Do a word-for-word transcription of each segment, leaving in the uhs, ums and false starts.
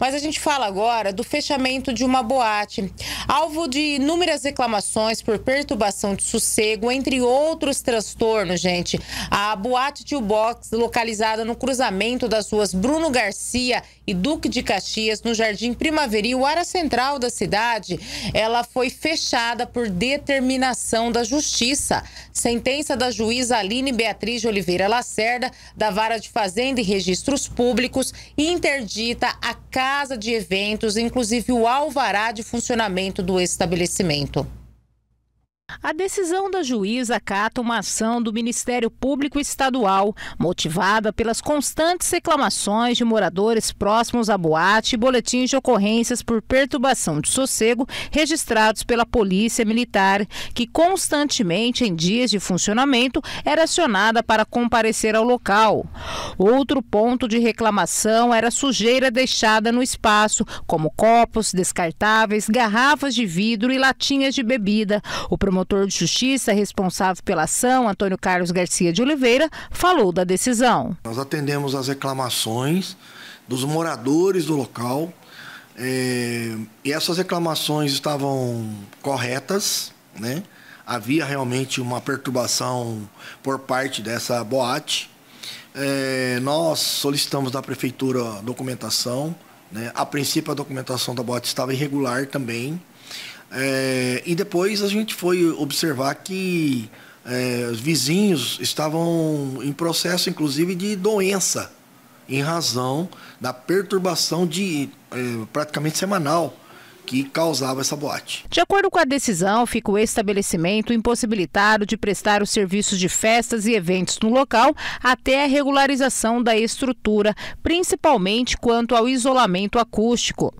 Mas a gente fala agora do fechamento de uma boate, alvo de inúmeras reclamações por perturbação de sossego, entre outros transtornos, gente. A boate de Ubox, localizada no cruzamento das ruas Bruno Garcia e Duque de Caxias, no Jardim Primaveril, área central da cidade, ela foi fechada por determinação da Justiça. Sentença da juíza Aline Beatriz de Oliveira Lacerda, da Vara de Fazenda e Registros Públicos, interdita a casa de eventos, inclusive o alvará de funcionamento do estabelecimento. A decisão da juíza acata uma ação do Ministério Público Estadual, motivada pelas constantes reclamações de moradores próximos à boate e boletins de ocorrências por perturbação de sossego registrados pela Polícia Militar, que constantemente, em dias de funcionamento, era acionada para comparecer ao local. Outro ponto de reclamação era a sujeira deixada no espaço, como copos descartáveis, garrafas de vidro e latinhas de bebida. O promotor O promotor de justiça responsável pela ação, Antônio Carlos Garcia de Oliveira, falou da decisão. Nós atendemos às reclamações dos moradores do local, é, e essas reclamações estavam corretas, né? Havia realmente uma perturbação por parte dessa boate. É, nós solicitamos da prefeitura documentação, né? A princípio a documentação da boate estava irregular também. É, e depois a gente foi observar que é, os vizinhos estavam em processo, inclusive, de doença, em razão da perturbação de, é, praticamente semanal, que causava essa boate. De acordo com a decisão, fica o estabelecimento impossibilitado de prestar os serviços de festas e eventos no local até a regularização da estrutura, principalmente quanto ao isolamento acústico.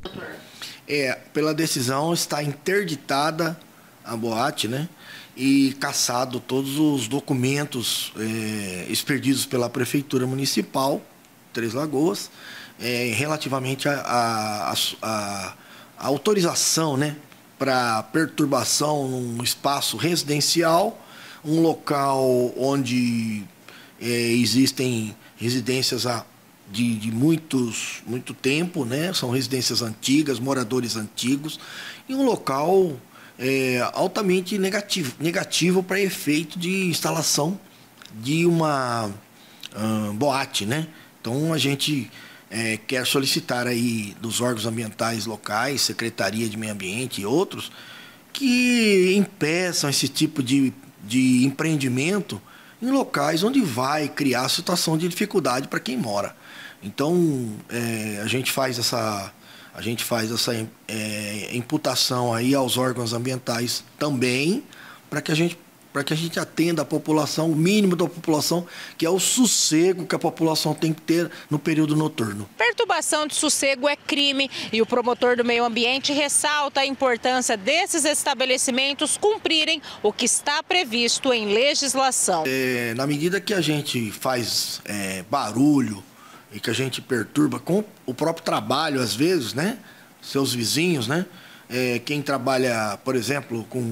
É, pela decisão está interditada a boate, né? E cassado todos os documentos é, expedidos pela Prefeitura Municipal, Três Lagoas, é, relativamente à autorização, né? Para perturbação num espaço residencial, um local onde é, existem residências a De, de muitos, muito tempo, né? São residências antigas, moradores antigos, e um local é, altamente negativo, negativo para efeito de instalação de uma hum, boate, né? Então a gente é, quer solicitar aí dos órgãos ambientais locais, Secretaria de Meio Ambiente e outros, que impeçam esse tipo de, de empreendimento em locais onde vai criar situação de dificuldade para quem mora. Então, é, a gente faz essa, a gente faz essa é, imputação aí aos órgãos ambientais também, para que a gente, para que a gente atenda a população, o mínimo da população, que é o sossego que a população tem que ter no período noturno. Perturbação de sossego é crime e o promotor do meio ambiente ressalta a importância desses estabelecimentos cumprirem o que está previsto em legislação. É, na medida que a gente faz é, barulho, e que a gente perturba com o próprio trabalho, às vezes, né? Seus vizinhos, né? É, quem trabalha, por exemplo, com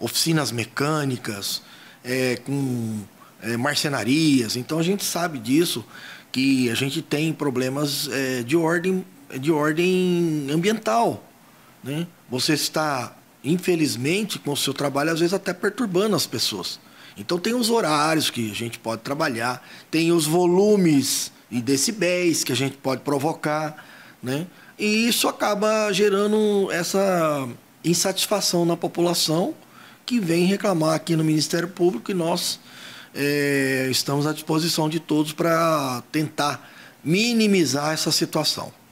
oficinas mecânicas, é, com é, marcenarias. Então, a gente sabe disso, que a gente tem problemas é, de ordem, de ordem ambiental, né? Você está, infelizmente, com o seu trabalho, às vezes, até perturbando as pessoas. Então, tem os horários que a gente pode trabalhar, tem os volumes e decibéis que a gente pode provocar, né? E isso acaba gerando essa insatisfação na população, que vem reclamar aqui no Ministério Público, e nós é, estamos à disposição de todos para tentar minimizar essa situação.